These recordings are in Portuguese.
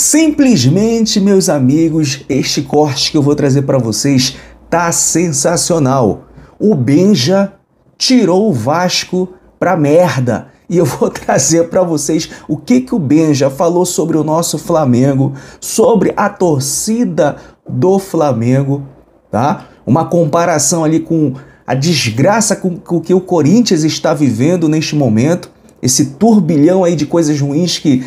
Simplesmente, meus amigos, este corte que eu vou trazer para vocês tá sensacional. O Benja tirou o Vasco pra merda. E eu vou trazer para vocês o que o Benja falou sobre o nosso Flamengo, sobre a torcida do Flamengo, tá? Uma comparação ali com a desgraça com que o Corinthians está vivendo neste momento, esse turbilhão aí de coisas ruins que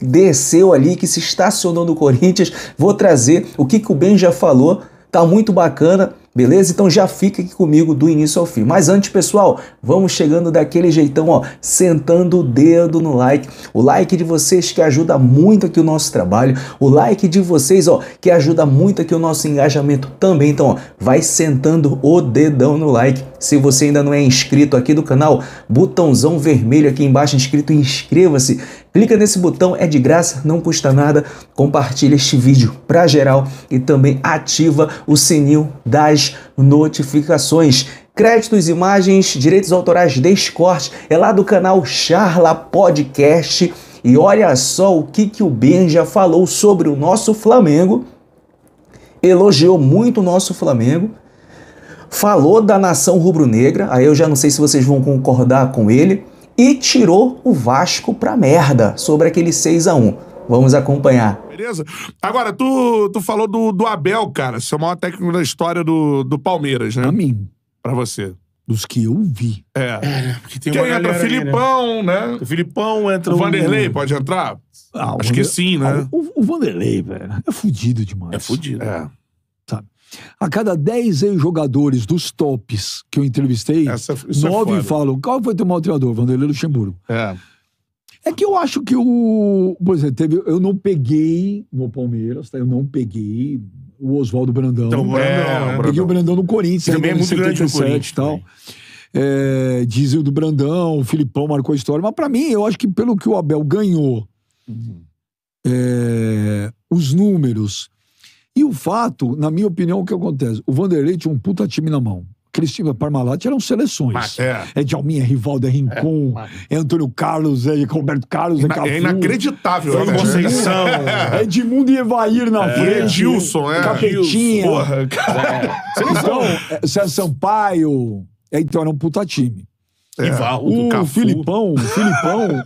desceu ali, que se estacionou no Corinthians. Vou trazer o que o Benja falou, tá muito bacana, beleza? Então já fica aqui comigo do início ao fim. Mas antes, pessoal, vamos chegando daquele jeitão, ó, sentando o dedo no like. O like de vocês que ajuda muito aqui o nosso trabalho. O like de vocês, ó, que ajuda muito aqui o nosso engajamento também. Então, ó, vai sentando o dedão no like. Se você ainda não é inscrito aqui do canal, botãozão vermelho aqui embaixo, inscrito, inscreva-se. Clica nesse botão, é de graça, não custa nada. Compartilha este vídeo pra geral e também ativa o sininho das notificações. Créditos, imagens, direitos autorais deste corte é lá do canal Charla Podcast. E olha só o que o Benja falou sobre o nosso Flamengo. Elogiou muito o nosso Flamengo, falou da nação rubro-negra, aí eu já não sei se vocês vão concordar com ele, e tirou o Vasco pra merda sobre aquele 6 a 1. Vamos acompanhar. Beleza? Agora, tu falou do Abel, cara. Você é o maior técnico da história do Palmeiras, né? Pra mim. Pra você. Dos que eu vi. É, porque tem uma entra o Filipão, aí, né? O Filipão entra o Vanderlei, pode entrar? Ah, acho que sim, né? O Vanderlei, velho, é fudido demais. É fudido. É. Sabe? A cada 10 jogadores dos tops que eu entrevistei, 9 falam, qual foi teu maior treinador? Vanderlei Luxemburgo. É. É que eu acho que por exemplo, eu não peguei no Palmeiras, tá? Eu não peguei o Oswaldo Brandão. Então, eu peguei o Brandão no Corinthians. Também é muito grande o Corinthians e tal. É, dizem o do Brandão, o Filipão marcou a história. Mas pra mim, eu acho que pelo que o Abel ganhou, os números e o fato, na minha opinião, o que acontece? O Vanderlei tinha um puta time na mão. Cristina Parmalate eram seleções. É de Alminha, Rivaldo, é Rincon, é Antônio Carlos, é Roberto Carlos, é Cafu. É inacreditável. É Conceição. É Edmundo e Evair na frente. É Edilson, Capetinha. Porra, cara. Então, César Sampaio. Então, era um puta time. Rivaldo, Cafu.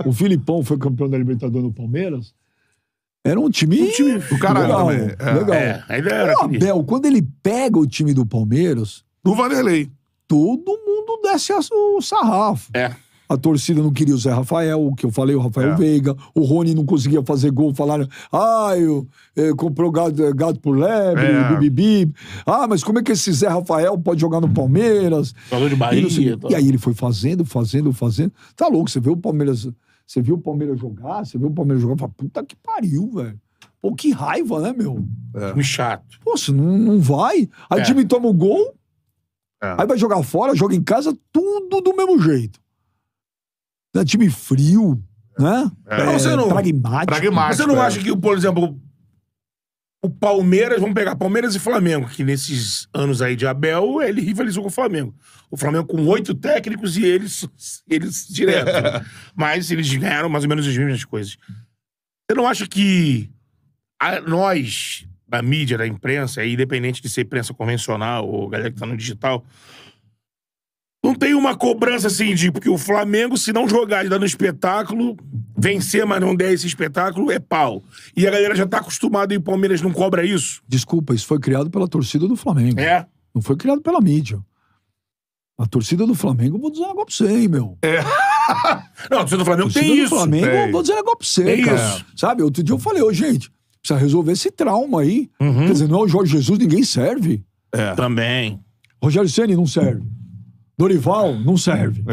O Filipão foi campeão da Libertadores no Palmeiras. Era um time do caralho. Legal. O Abel, quando ele pega o time do Palmeiras... do Vanderlei. Todo mundo desce o sarrafo. A torcida não queria o Zé Rafael, o que eu falei, o Rafael Veiga. O Rony não conseguia fazer gol, falaram, comprou gato por lebre, bibibi. Ah, mas como é que esse Zé Rafael pode jogar no Palmeiras? Falou de Bahia. E aí ele foi fazendo. Tá louco, você viu o Palmeiras jogar, fala, puta que pariu, velho. Pô, que raiva, né, meu? Time chato. Pô, você não vai. Aí o time toma o gol, aí vai jogar fora, joga em casa, tudo do mesmo jeito. É time frio, né? Pragmático. Você não acha que, por exemplo, o Palmeiras, vamos pegar Palmeiras e Flamengo, que nesses anos aí de Abel, ele rivalizou com o Flamengo. O Flamengo com 8 técnicos e eles direto. Mas eles ganharam mais ou menos as mesmas coisas. Você não acha que nós... da mídia, da imprensa, independente de ser imprensa convencional ou galera que tá no digital, não tem uma cobrança assim de... Porque o Flamengo, se não jogar e dar no espetáculo, vencer, mas não der esse espetáculo, é pau. E a galera já tá acostumada e o Palmeiras não cobra isso? Desculpa, isso foi criado pela torcida do Flamengo. Não foi criado pela mídia. A torcida do Flamengo, vou dizer um negócio pra você, hein, meu. Não, a torcida do Flamengo tem isso. A torcida do Flamengo, vou dizer um negócio pra você, cara. Sabe, outro dia eu falei, ô, gente... precisa resolver esse trauma aí. Quer dizer, não é o Jorge Jesus, ninguém serve. Também. Rogério Ceni não serve. Dorival não serve.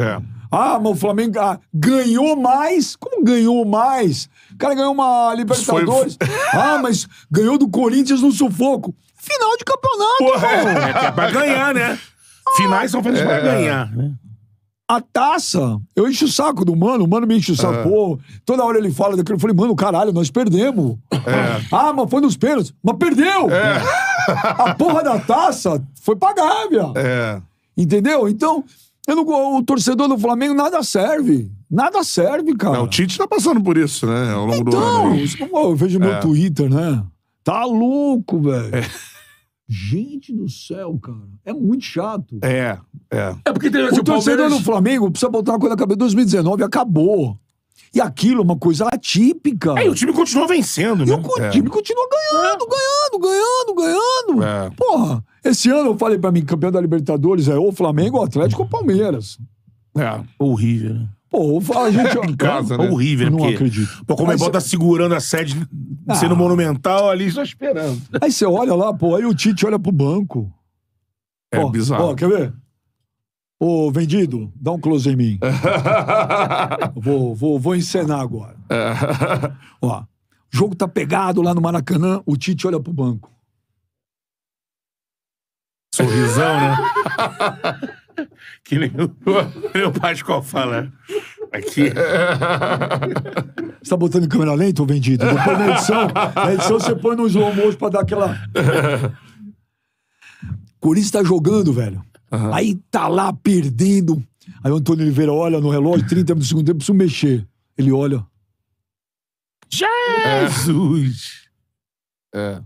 Ah, mas o Flamengo ganhou mais. Como ganhou mais? O cara ganhou uma Libertadores. Ah, mas ganhou do Corinthians no sufoco. Final de campeonato, porra. É pra ganhar, né? Finais são feitos pra ganhar, né? A taça, eu encho o saco do mano, o mano me enche o saco, pô. Toda hora ele fala daquilo, eu falei, mano, caralho, nós perdemos. Ah, mas foi nos pênaltis, mas perdeu! A porra da taça foi pagar, viu? Entendeu? Então, o torcedor do Flamengo nada serve. Nada serve, cara. Não, o Tite tá passando por isso, né? Ao longo do ano. Então, eu vejo meu Twitter, né? Tá louco, velho. Gente do céu, cara. É muito chato. É porque tem o torcedor do Flamengo precisa botar uma coisa na cabeça. 2019 acabou. E aquilo é uma coisa atípica. E o time continua vencendo, né? E o time continua ganhando. Porra, esse ano eu falei pra mim, campeão da Libertadores é ou Flamengo, ou Atlético ou Palmeiras. Horrível, né? Pô, a gente... em casa, né? Horrível, não acredito. Pô, como é bom tá segurando a sede, sendo Monumental ali, só esperando. Aí você olha lá, pô, aí o Tite olha pro banco. É bizarro. Ó, quer ver? Ô, vendido, dá um close em mim. vou encenar agora. Ó, o jogo tá pegado lá no Maracanã, o Tite olha pro banco. Sorrisão, né? Que nem o Pascoal fala. Aqui. Você tá botando em câmera lenta, ô vendido? Depois na edição você põe no slow motion pra dar aquela... Corinthians tá jogando, velho. Uhum. Aí tá lá perdendo. Aí o Antônio Oliveira olha no relógio, 30 minutos do segundo tempo, preciso mexer. Ele olha. Jesus! É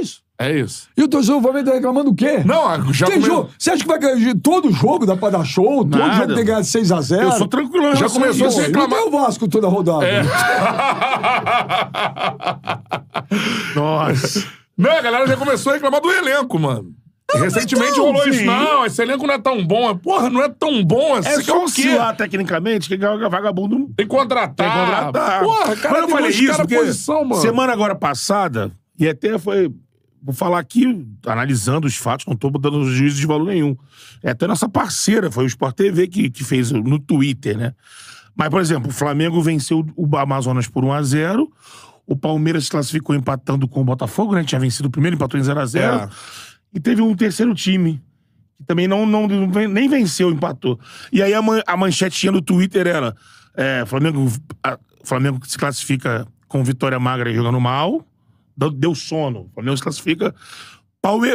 isso. É isso. E o torcedor do Flamengo tá reclamando o quê? Não, já começou. Você acha que vai ganhar todo jogo, dá pra dar show? Nada. Todo jogo tem que ganhar de 6-0. Eu sou tranquilo. Já começou a reclamar. Não tem o Vasco toda a rodada. Nossa. Não, a galera já começou a reclamar do elenco, mano. Recentemente rolou isso. Não, esse elenco não é tão bom. Porra, não é tão bom assim. É só oscilar tecnicamente, que vagabundo... Tem que contratar. Porra, cara, eu falei isso porque posição, mano. Semana agora passada, e até foi... Vou falar aqui, analisando os fatos, não tô botando juízo de valor nenhum. É até nossa parceira, foi o Sport TV que fez no Twitter, né? Mas, por exemplo, o Flamengo venceu o Amazonas por 1-0... O Palmeiras se classificou empatando com o Botafogo, né? A gente tinha vencido o primeiro, empatou em 0-0. E teve um terceiro time, que também nem venceu, empatou. E aí a manchetinha do Twitter era... Flamengo se classifica com vitória magra e jogando mal. Deu sono. Flamengo se classifica...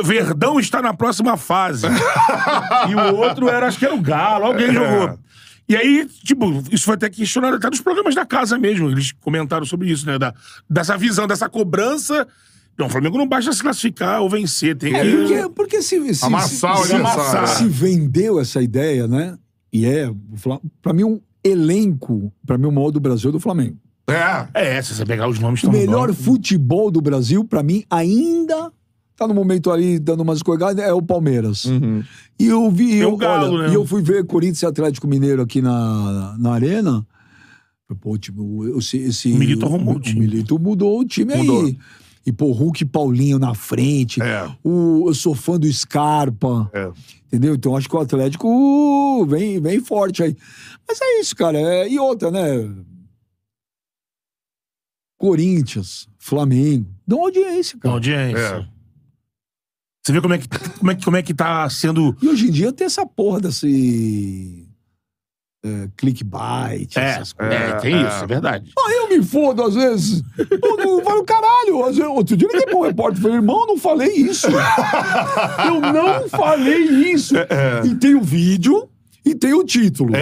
Verdão está na próxima fase. E o outro era... Acho que era o Galo. Alguém jogou. E aí, tipo, isso foi até questionado até nos programas da casa mesmo. Eles comentaram sobre isso, né? Dessa visão, dessa cobrança. Não, o Flamengo não basta se classificar ou vencer. Tem que... Porque se vendeu essa ideia, né? E pra mim, um elenco, pra mim, o maior do Brasil é do Flamengo. Se você pegar os nomes... O melhor futebol do Brasil, pra mim, ainda... Tá no momento ali, dando umas escorregadas, é o Palmeiras. Uhum. E eu vi... E eu fui ver Corinthians e Atlético Mineiro aqui na Arena. Pô, tipo, esse... O Milito mudou o time aí. E, pô, Hulk e Paulinho na frente. Eu sou fã do Scarpa. Entendeu? Então, acho que o Atlético vem forte aí. Mas é isso, cara. E outra, né? Corinthians, Flamengo. Dão audiência, cara. Você vê como é que tá sendo... E hoje em dia tem essa porra desse... clickbait, essas coisas. Isso, é verdade. Ah, eu me fodo às vezes. Eu não falo, caralho. Às vezes, outro dia ninguém põe um repórter e falou, irmão, eu não falei isso. Eu não falei isso. E tem o vídeo e tem o título.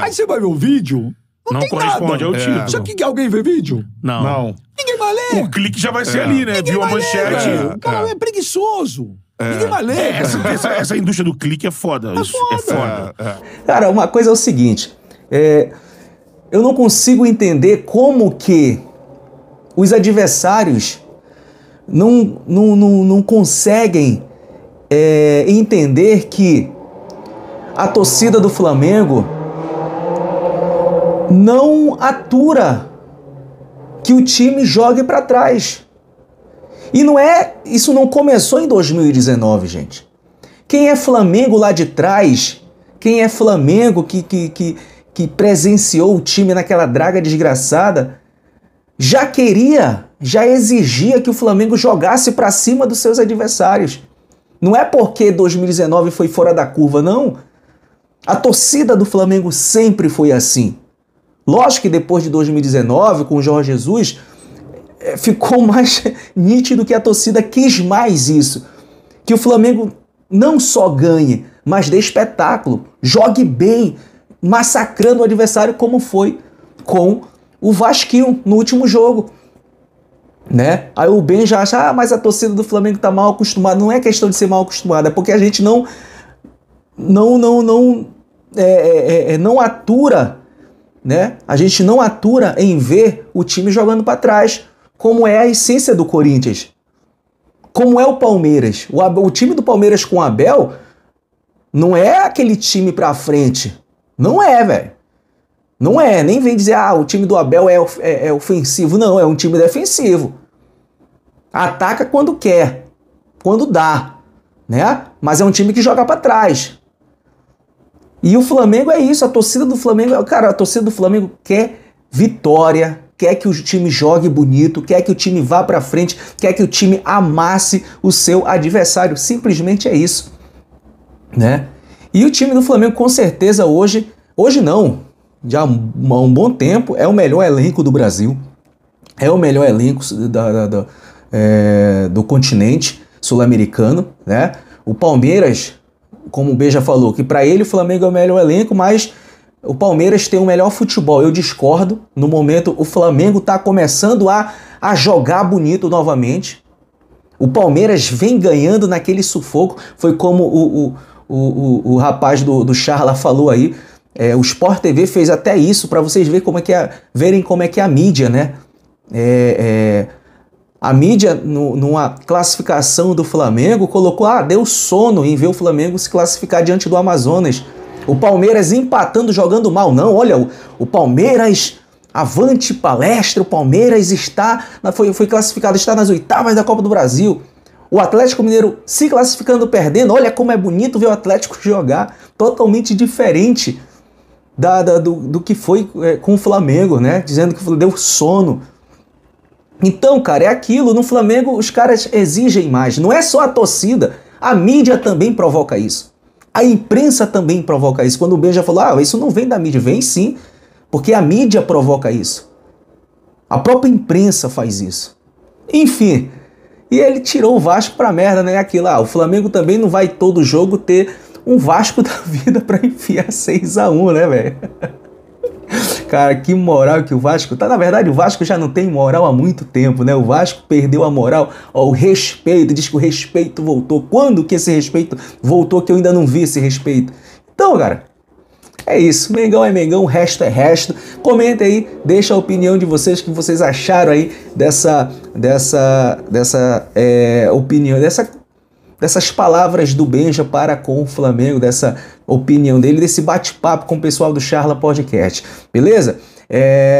Aí você vai ver o vídeo... Não corresponde ao título. Só que alguém vê vídeo? Não. Ninguém vai ler. O clique já vai ser ali, né? Viu a manchete. O cara é preguiçoso. Ninguém vai ler. Essa indústria do clique é foda. Cara, uma coisa é o seguinte. Eu não consigo entender como que os adversários não conseguem entender que a torcida do Flamengo não atura que o time jogue para trás. E não é... Isso não começou em 2019, gente. Quem é Flamengo lá de trás, quem é Flamengo que presenciou o time naquela draga desgraçada, já exigia que o Flamengo jogasse para cima dos seus adversários. Não é porque 2019 foi fora da curva, não. A torcida do Flamengo sempre foi assim. Lógico que depois de 2019, com o Jorge Jesus, ficou mais nítido que a torcida quis mais isso. Que o Flamengo não só ganhe, mas dê espetáculo, jogue bem, massacrando o adversário, como foi com o Vasquinho no último jogo, né? Aí o Benja acha, ah, mas a torcida do Flamengo tá mal acostumada. Não é questão de ser mal acostumada, é porque a gente não atura, né? A gente não atura em ver o time jogando para trás, como é a essência do Corinthians, como é o Palmeiras. O time do Palmeiras com o Abel não é aquele time para frente, não é, velho. Não é, nem vem dizer, ah, o time do Abel é ofensivo. Não, é um time defensivo. Ataca quando quer, quando dá, né? Mas é um time que joga para trás. E o Flamengo é isso, a torcida do Flamengo... Cara, a torcida do Flamengo quer vitória, quer que o time jogue bonito, quer que o time vá para frente, quer que o time amasse o seu adversário. Simplesmente é isso, né? E o time do Flamengo, com certeza, hoje... Hoje não... Já há um bom tempo, é o melhor elenco do Brasil, é o melhor elenco do continente sul-americano, né? O Palmeiras, como o Benja falou, que para ele o Flamengo é o melhor elenco, mas o Palmeiras tem o melhor futebol. Eu discordo. No momento, o Flamengo está começando a jogar bonito novamente. O Palmeiras vem ganhando naquele sufoco. Foi como o rapaz do Charla falou aí. O Sport TV fez até isso para vocês verem como é que é a mídia, né? A mídia, numa classificação do Flamengo, colocou, deu sono em ver o Flamengo se classificar diante do Amazonas. O Palmeiras empatando, jogando mal. Não, olha, o Palmeiras, avante palestra, o Palmeiras foi classificado, está nas oitavas da Copa do Brasil. O Atlético Mineiro se classificando, perdendo. Olha como é bonito ver o Atlético jogar, totalmente diferente do que foi com o Flamengo, né? Dizendo que deu sono. Então, cara, é aquilo. No Flamengo, os caras exigem mais. Não é só a torcida. A mídia também provoca isso. A imprensa também provoca isso. Quando o Benja falou, isso não vem da mídia. Vem sim, porque a mídia provoca isso. A própria imprensa faz isso. Enfim, e ele tirou o Vasco pra merda, né? Aquilo lá, o Flamengo também não vai todo jogo ter... um Vasco da vida pra enfiar 6-1, né, velho? Cara, que moral que o Vasco tá. Na verdade, o Vasco já não tem moral há muito tempo, né? O Vasco perdeu a moral, o respeito. Diz que o respeito voltou. Quando que esse respeito voltou, que eu ainda não vi esse respeito? Então, cara, é isso. Mengão é Mengão, o resto é resto. Comenta aí, deixa a opinião de vocês, o que vocês acharam aí dessa opinião, dessas palavras do Benja para com o Flamengo, dessa opinião dele, desse bate-papo com o pessoal do Charla Podcast, beleza?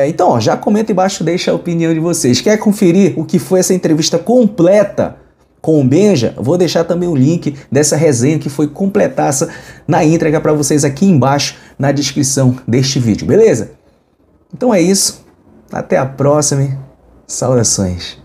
Então, já comenta embaixo, deixa a opinião de vocês. Quer conferir o que foi essa entrevista completa com o Benja? Vou deixar também o link dessa resenha que foi completaça na entrega para vocês aqui embaixo na descrição deste vídeo, beleza? Então é isso, até a próxima, saudações.